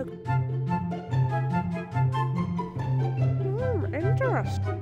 a... Interesting.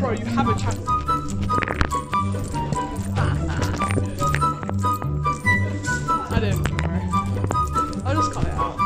Bro, you have a chance. I didn't, bro. I'll just cut it out.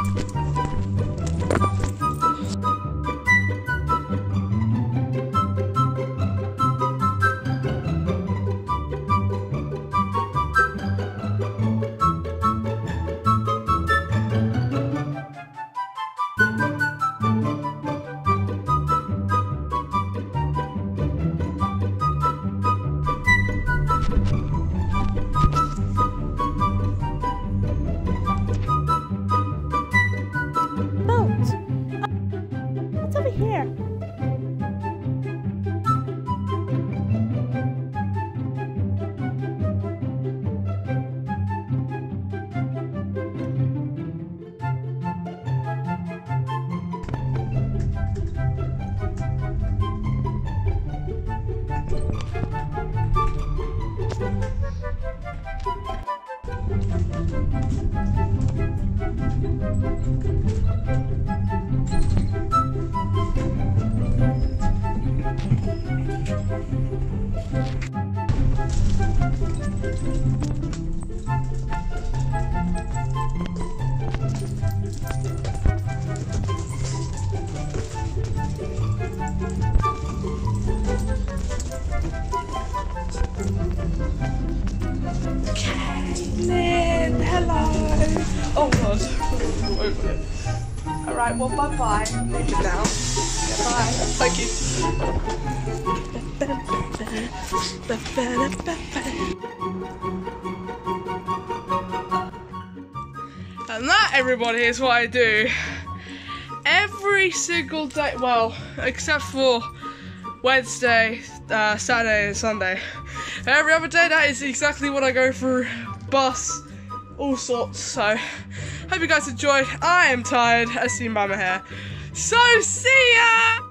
Alright, well, bye bye. Leave it now. Bye. Thank you. And that, everybody, is what I do every single day. Well, except for Wednesday, Saturday, and Sunday. Every other day, that is exactly what I go through. Bus, all sorts. So. Hope you guys enjoyed. I am tired, as seen by my hair. So, see ya!